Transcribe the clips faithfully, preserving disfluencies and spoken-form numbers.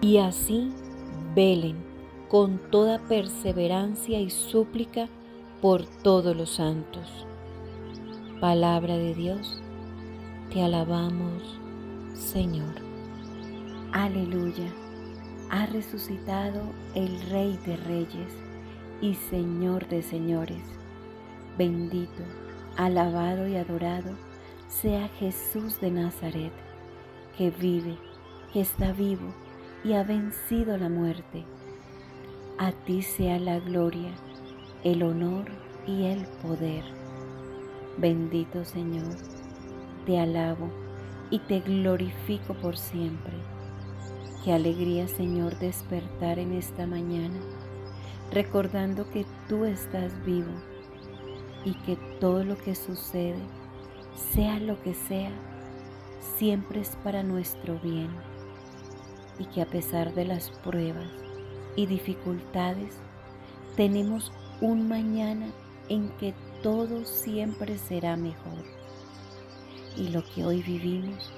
y así velen con toda perseverancia y súplica por todos los santos. Palabra de Dios, te alabamos, Señor. Aleluya, ha resucitado el Rey de Reyes y Señor de Señores. Bendito, alabado y adorado sea Jesús de Nazaret, que vive, que está vivo y ha vencido la muerte. A ti sea la gloria, el honor y el poder. Bendito Señor, te alabo y te glorifico por siempre. Qué alegría, Señor, despertar en esta mañana, recordando que tú estás vivo y que todo lo que sucede, sea lo que sea, siempre es para nuestro bien, y que a pesar de las pruebas y dificultades, tenemos un mañana en que todo siempre será mejor. Y lo que hoy vivimos,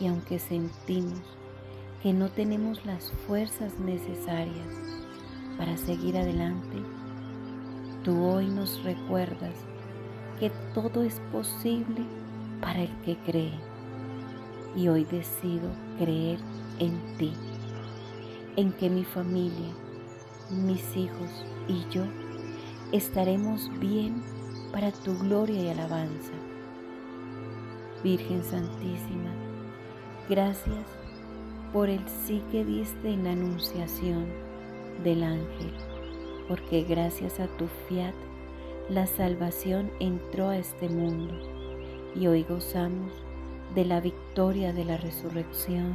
y aunque sentimos que no tenemos las fuerzas necesarias para seguir adelante, tú hoy nos recuerdas que todo es posible para el que cree, y hoy decido creer en ti, en que mi familia, mis hijos y yo estaremos bien para tu gloria y alabanza. Virgen Santísima, gracias por el sí que diste en la anunciación del ángel, porque gracias a tu fiat la salvación entró a este mundo, y hoy gozamos de la victoria de la resurrección.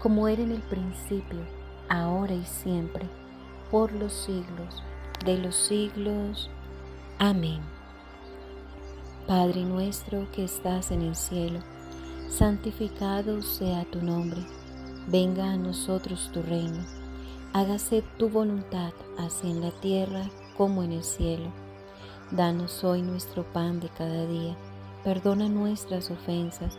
como era en el principio, ahora y siempre, por los siglos de los siglos. Amén. Padre nuestro que estás en el cielo, santificado sea tu nombre. Venga a nosotros tu reino. Hágase tu voluntad, así en la tierra como en el cielo. Danos hoy nuestro pan de cada día. Perdona nuestras ofensas,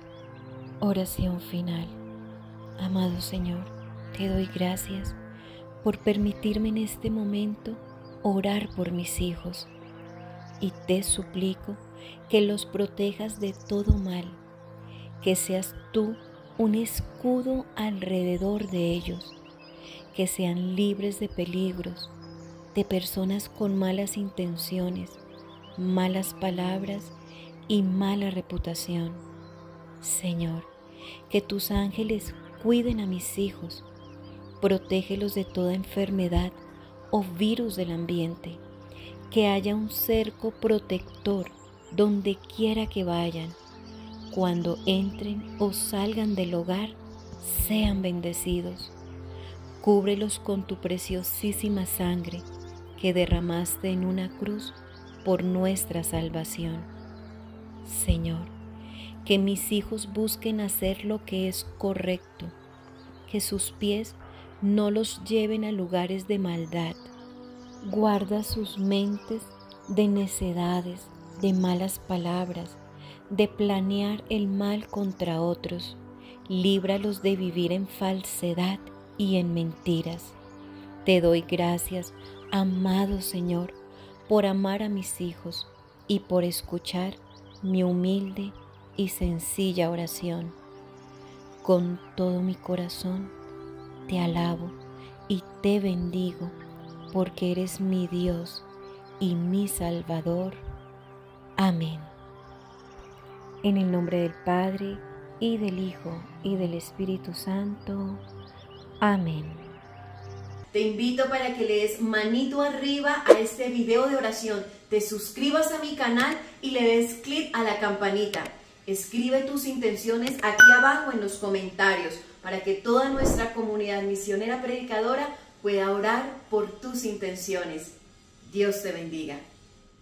Oración final. Amado Señor, te doy gracias por permitirme en este momento orar por mis hijos, y te suplico que los protejas de todo mal, que seas tú un escudo alrededor de ellos, que sean libres de peligros, de personas con malas intenciones, malas palabras y mala reputación. Señor, que tus ángeles cuiden a mis hijos, protégelos de toda enfermedad o virus del ambiente, que haya un cerco protector donde quiera que vayan. Cuando entren o salgan del hogar, sean bendecidos. Cúbrelos con tu preciosísima sangre que derramaste en una cruz por nuestra salvación. Señor, que mis hijos busquen hacer lo que es correcto, que sus pies no los lleven a lugares de maldad. Guarda sus mentes de necedades, de malas palabras, de planear el mal contra otros. Líbralos de vivir en falsedad y en mentiras. Te doy gracias, amado Señor, por amar a mis hijos y por escuchar mi humilde y sencilla oración. Con todo mi corazón te alabo y te bendigo, porque eres mi Dios y mi Salvador. Amén. En el nombre del Padre, y del Hijo, y del Espíritu Santo. Amén. Te invito para que le des manito arriba a este video de oración, te suscribas a mi canal y le des clic a la campanita. Escribe tus intenciones aquí abajo en los comentarios, para que toda nuestra comunidad misionera predicadora pueda orar por tus intenciones. Dios te bendiga.